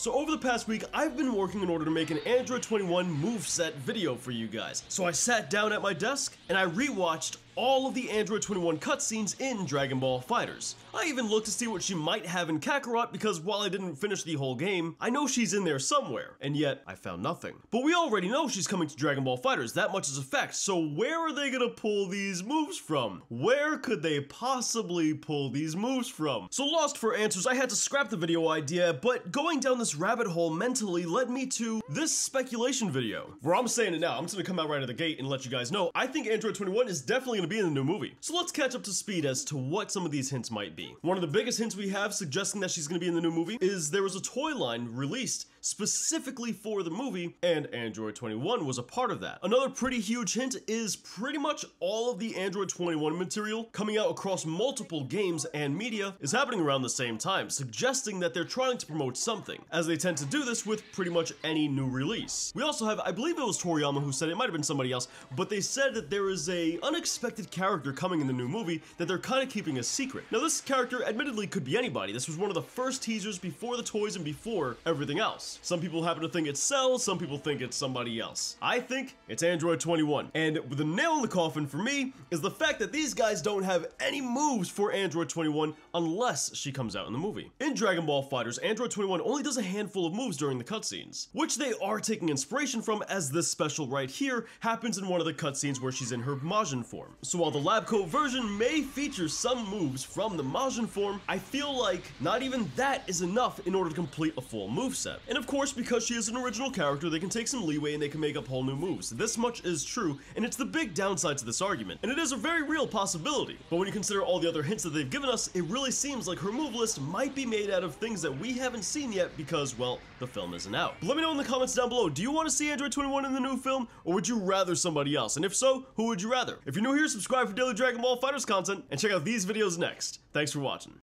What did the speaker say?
So over the past week, I've been working in order to make an Android 21 moveset video for you guys. So I sat down at my desk and I rewatched all of the Android 21 cutscenes in Dragon Ball FighterZ. I even looked to see what she might have in Kakarot because while I didn't finish the whole game, I know she's in there somewhere, and yet I found nothing. But we already know she's coming to Dragon Ball FighterZ, that much is a fact, so where are they gonna pull these moves from? Where could they possibly pull these moves from? So lost for answers, I had to scrap the video idea, but going down this rabbit hole mentally led me to this speculation video, where I'm saying it now, I'm just gonna come out right out of the gate and let you guys know, I think Android 21 is definitely gonna be in the new movie. So let's catch up to speed as to what some of these hints might be. One of the biggest hints we have suggesting that she's going to be in the new movie is there was a toy line released specifically for the movie, and Android 21 was a part of that. Another pretty huge hint is pretty much all of the Android 21 material coming out across multiple games and media is happening around the same time, suggesting that they're trying to promote something, as they tend to do this with pretty much any new release. We also have, I believe it was Toriyama who said it, might have been somebody else, but they said that there is a unexpected character coming in the new movie that they're kind of keeping a secret. Now this character admittedly could be anybody. This was one of the first teasers before the toys and before everything else. Some people happen to think it's Cell, some people think it's somebody else. I think it's Android 21. And the nail in the coffin for me is the fact that these guys don't have any moves for Android 21 unless she comes out in the movie. In Dragon Ball FighterZ, Android 21 only does a handful of moves during the cutscenes, which they are taking inspiration from, as this special right here happens in one of the cutscenes where she's in her Majin form. So while the lab coat version may feature some moves from the Majin form, I feel like not even that is enough in order to complete a full moveset. And of course, because she is an original character, they can take some leeway and they can make up whole new moves. This much is true, and it's the big downside to this argument, and it is a very real possibility. But when you consider all the other hints that they've given us, it really seems like her move list might be made out of things that we haven't seen yet because, well, the film isn't out. But let me know in the comments down below, do you want to see Android 21 in the new film, or would you rather somebody else? And if so, who would you rather? If you're new here, subscribe for daily Dragon Ball FighterZ content and check out these videos next. Thanks for watching.